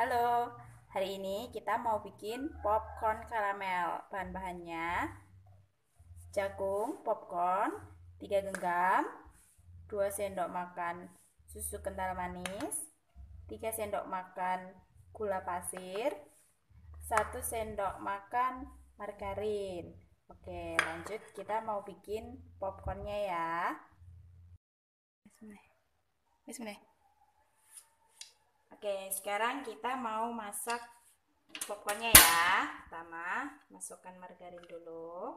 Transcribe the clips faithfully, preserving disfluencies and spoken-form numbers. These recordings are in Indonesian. Halo, hari ini kita mau bikin popcorn karamel. Bahan-bahannya jagung, popcorn, tiga genggam, dua sendok makan susu kental manis, tiga sendok makan gula pasir, satu sendok makan margarin. Oke, lanjut kita mau bikin popcornnya ya. Bismillah. Oke, sekarang kita mau masak popcornnya ya. Pertama, masukkan margarin dulu.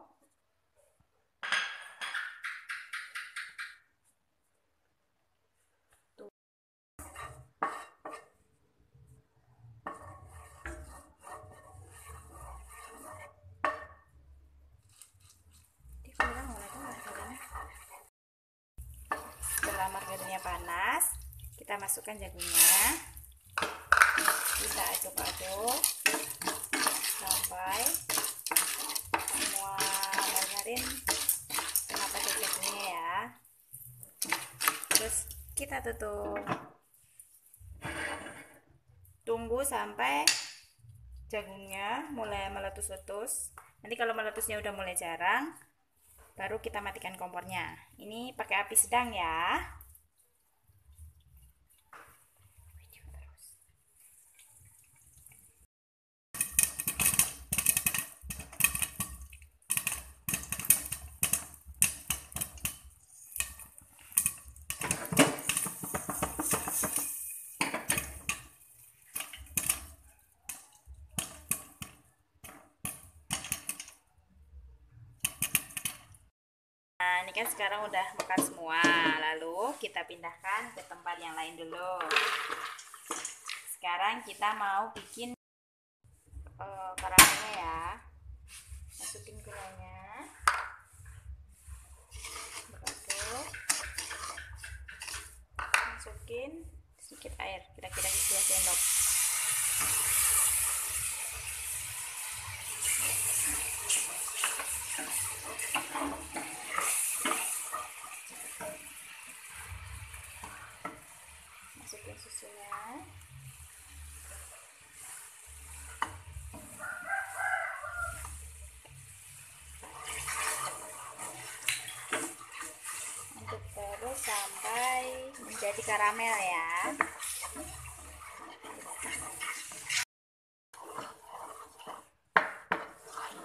Tuh. Dikurang lagi margarinnya. Setelah margarinnya panas, kita masukkan jagungnya. Kita aduk-aduk sampai semua margarin kena pada jagungnya ya. Terus kita tutup, tunggu sampai jagungnya mulai meletus-letus. Nanti kalau meletusnya udah mulai jarang, baru kita matikan kompornya. Ini pakai api sedang ya. Nah, ini kan sekarang udah makan semua, lalu kita pindahkan ke tempat yang lain dulu. Sekarang kita mau bikin uh, karamelnya ya. Masukin gulanya, aduk, masukin sedikit air, kira-kira dua sendok. Masukin susunya, aduk terus sampai menjadi karamel ya.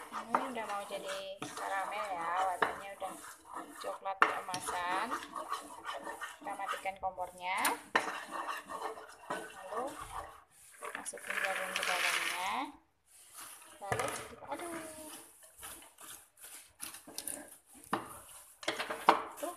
Ini udah mau jadi karamel ya, warnanya udah coklat keemasan. Kita matikan kompornya, lalu masukin jagung ke dalamnya, lalu kita aduk. Tuh.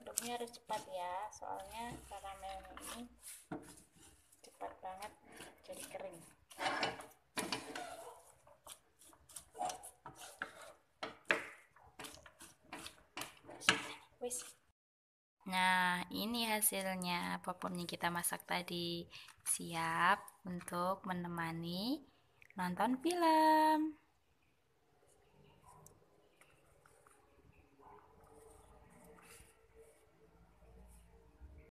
Aduknya harus cepat ya, soalnya karamelnya ini cepat banget jadi kering. Nah, ini hasilnya popcorn yang kita masak tadi, siap untuk menemani nonton film.